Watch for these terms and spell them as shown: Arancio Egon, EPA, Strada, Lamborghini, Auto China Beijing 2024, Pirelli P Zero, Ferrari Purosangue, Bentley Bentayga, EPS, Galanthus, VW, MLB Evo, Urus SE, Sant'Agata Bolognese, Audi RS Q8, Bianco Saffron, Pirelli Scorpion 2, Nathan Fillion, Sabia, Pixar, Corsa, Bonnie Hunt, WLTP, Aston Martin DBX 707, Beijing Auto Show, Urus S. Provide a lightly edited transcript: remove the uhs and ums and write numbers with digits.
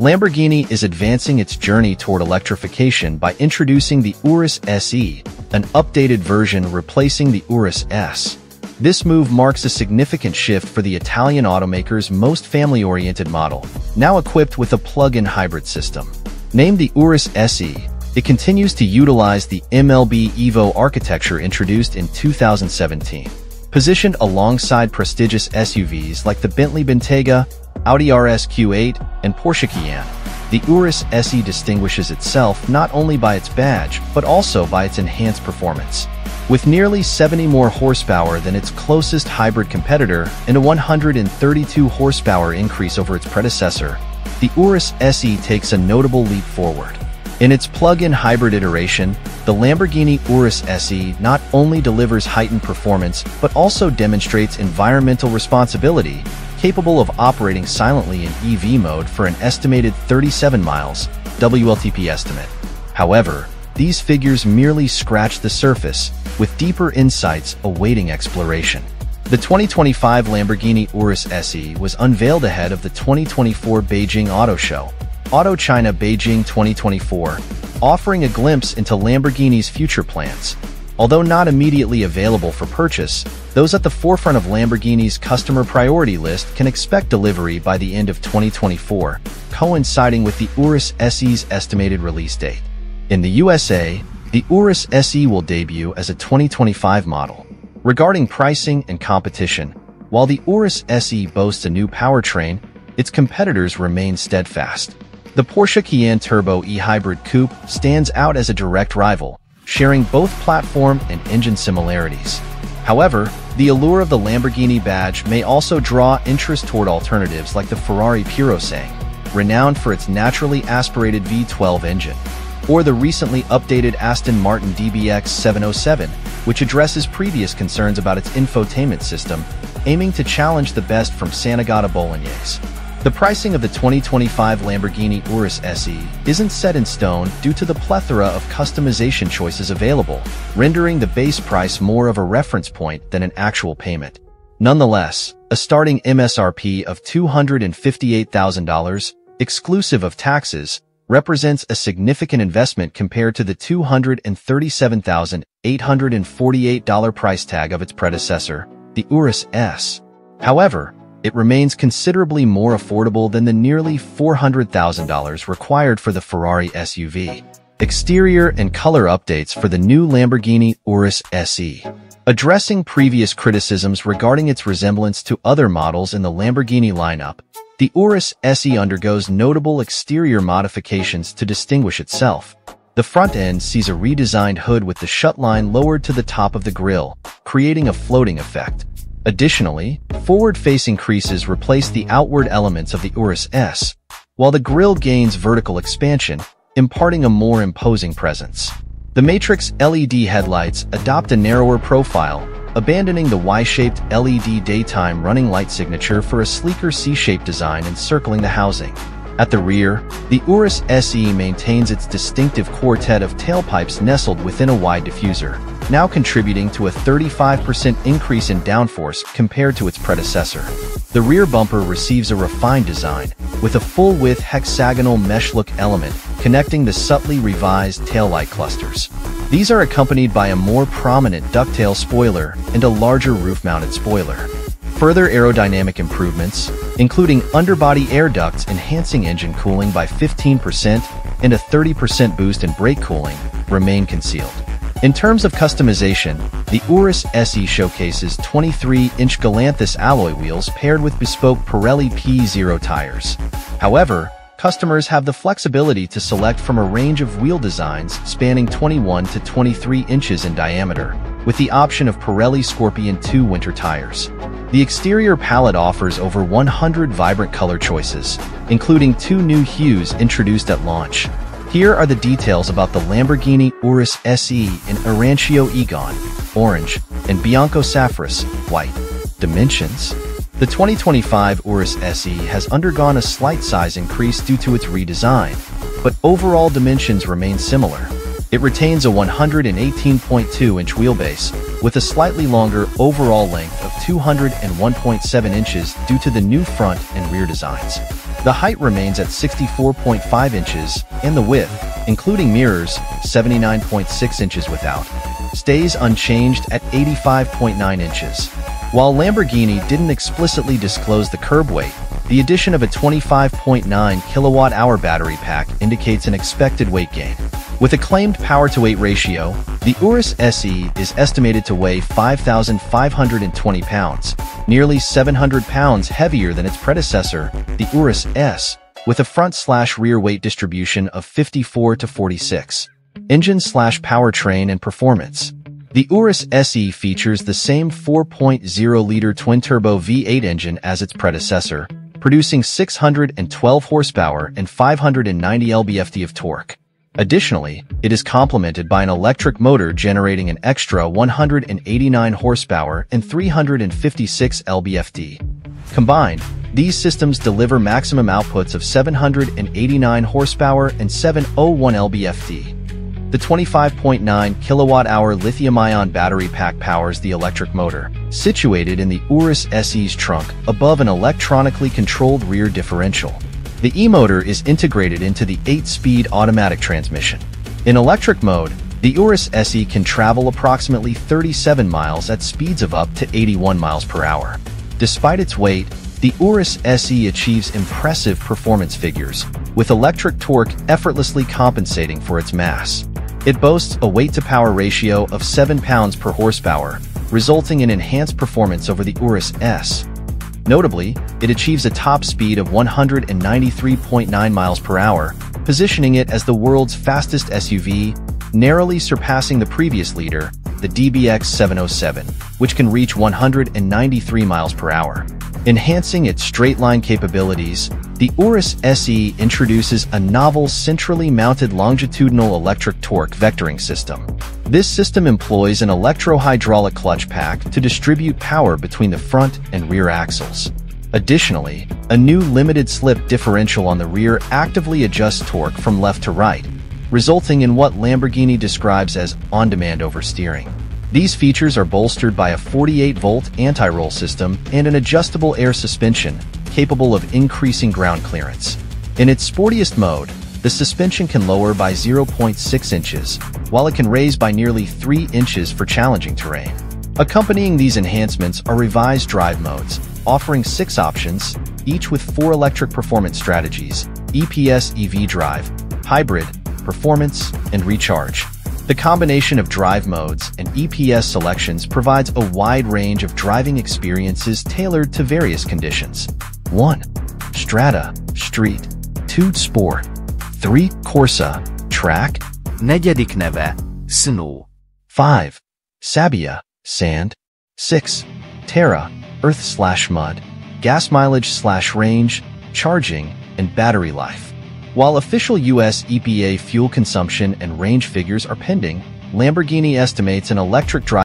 Lamborghini is advancing its journey toward electrification by introducing the Urus SE, an updated version replacing the Urus S. This move marks a significant shift for the Italian automaker's most family-oriented model, now equipped with a plug-in hybrid system. Named the Urus SE, it continues to utilize the MLB Evo architecture introduced in 2017. Positioned alongside prestigious SUVs like the Bentley Bentayga, Audi RS Q8, and Porsche Cayenne, the Urus SE distinguishes itself not only by its badge but also by its enhanced performance. With nearly 70 more horsepower than its closest hybrid competitor and a 132 horsepower increase over its predecessor, the Urus SE takes a notable leap forward. In its plug-in hybrid iteration, the Lamborghini Urus SE not only delivers heightened performance but also demonstrates environmental responsibility, capable of operating silently in EV mode for an estimated 37 miles, WLTP estimate. However, these figures merely scratch the surface, with deeper insights awaiting exploration. The 2025 Lamborghini Urus SE was unveiled ahead of the 2024 Beijing Auto Show, Auto China Beijing 2024, offering a glimpse into Lamborghini's future plans. Although not immediately available for purchase, those at the forefront of Lamborghini's customer priority list can expect delivery by the end of 2024, coinciding with the Urus SE's estimated release date. In the USA, the Urus SE will debut as a 2025 model. Regarding pricing and competition, while the Urus SE boasts a new powertrain, its competitors remain steadfast. The Porsche Cayenne Turbo E-Hybrid Coupe stands out as a direct rival, sharing both platform and engine similarities. However, the allure of the Lamborghini badge may also draw interest toward alternatives like the Ferrari Purosangue, renowned for its naturally aspirated V12 engine, or the recently updated Aston Martin DBX 707, which addresses previous concerns about its infotainment system, aiming to challenge the best from Sant'Agata Bolognese. The pricing of the 2025 Lamborghini Urus SE isn't set in stone due to the plethora of customization choices available, rendering the base price more of a reference point than an actual payment. Nonetheless, a starting MSRP of $258,000, exclusive of taxes, represents a significant investment compared to the $237,848 price tag of its predecessor, the Urus S. However, it remains considerably more affordable than the nearly $400,000 required for the Ferrari SUV. Exterior and color updates for the new Lamborghini Urus SE. Addressing previous criticisms regarding its resemblance to other models in the Lamborghini lineup, the Urus SE undergoes notable exterior modifications to distinguish itself. The front end sees a redesigned hood with the shut line lowered to the top of the grille, creating a floating effect. Additionally, forward-facing creases replace the outward elements of the Urus S, while the grille gains vertical expansion, imparting a more imposing presence. The matrix LED headlights adopt a narrower profile, abandoning the Y-shaped LED daytime running light signature for a sleeker C-shaped design encircling the housing. At the rear, the Urus SE maintains its distinctive quartet of tailpipes nestled within a wide diffuser, now contributing to a 35% increase in downforce compared to its predecessor. The rear bumper receives a refined design, with a full-width hexagonal mesh-look element connecting the subtly revised taillight clusters. These are accompanied by a more prominent ducktail spoiler and a larger roof-mounted spoiler. Further aerodynamic improvements, including underbody air ducts enhancing engine cooling by 15% and a 30% boost in brake cooling, remain concealed. In terms of customization, the Urus SE showcases 23-inch Galanthus alloy wheels paired with bespoke Pirelli P Zero tires. However, customers have the flexibility to select from a range of wheel designs spanning 21 to 23 inches in diameter, with the option of Pirelli Scorpion 2 winter tires. The exterior palette offers over 100 vibrant color choices, including 2 new hues introduced at launch. Here are the details about the Lamborghini Urus SE in Arancio Egon, orange, and Bianco Saffron, white. Dimensions. The 2025 Urus SE has undergone a slight size increase due to its redesign, but overall dimensions remain similar. It retains a 118.2-inch wheelbase, with a slightly longer overall length of 201.7 inches due to the new front and rear designs. The height remains at 64.5 inches, and the width, including mirrors, 79.6 inches without, stays unchanged at 85.9 inches. While Lamborghini didn't explicitly disclose the curb weight, the addition of a 25.9 kilowatt-hour battery pack indicates an expected weight gain. With a claimed power-to-weight ratio, the Urus SE is estimated to weigh 5,520 pounds, nearly 700 pounds heavier than its predecessor, the Urus S, with a front/rear weight distribution of 54 to 46. Engine/powertrain and performance. The Urus SE features the same 4.0-liter twin-turbo V8 engine as its predecessor, producing 612 horsepower and 590 lb-ft of torque. Additionally, it is complemented by an electric motor generating an extra 189 horsepower and 356 lb-ft. Combined, these systems deliver maximum outputs of 789 horsepower and 701 lb-ft. The 25.9 kilowatt-hour lithium-ion battery pack powers the electric motor, situated in the Urus SE's trunk above an electronically controlled rear differential. The e-motor is integrated into the 8-speed automatic transmission. In electric mode, the Urus SE can travel approximately 37 miles at speeds of up to 81 miles per hour. Despite its weight, the Urus SE achieves impressive performance figures, with electric torque effortlessly compensating for its mass. It boasts a weight-to-power ratio of 7 pounds per horsepower, resulting in enhanced performance over the Urus S. Notably, it achieves a top speed of 193.9 miles per hour, positioning it as the world's fastest SUV, narrowly surpassing the previous leader, the DBX 707, which can reach 193 miles per hour. Enhancing its straight-line capabilities, the Urus SE introduces a novel centrally mounted longitudinal electric torque vectoring system. This system employs an electro-hydraulic clutch pack to distribute power between the front and rear axles. Additionally, a new limited-slip differential on the rear actively adjusts torque from left to right, resulting in what Lamborghini describes as on-demand oversteering. These features are bolstered by a 48-volt anti-roll system and an adjustable air suspension, capable of increasing ground clearance. In its sportiest mode, the suspension can lower by 0.6 inches, while it can raise by nearly 3 inches for challenging terrain. Accompanying these enhancements are revised drive modes, offering 6 options, each with 4 electric performance strategies: EPS EV Drive, Hybrid, Performance, and Recharge. The combination of drive modes and EPS selections provides a wide range of driving experiences tailored to various conditions. 1. Strada, Street. 2. Sport. 3. Corsa, Track. 5. Sabia, Sand. 6. Terra, Earth/Mud. Gas mileage/range, charging, and battery life. While official U.S. EPA fuel consumption and range figures are pending, Lamborghini estimates an electric drive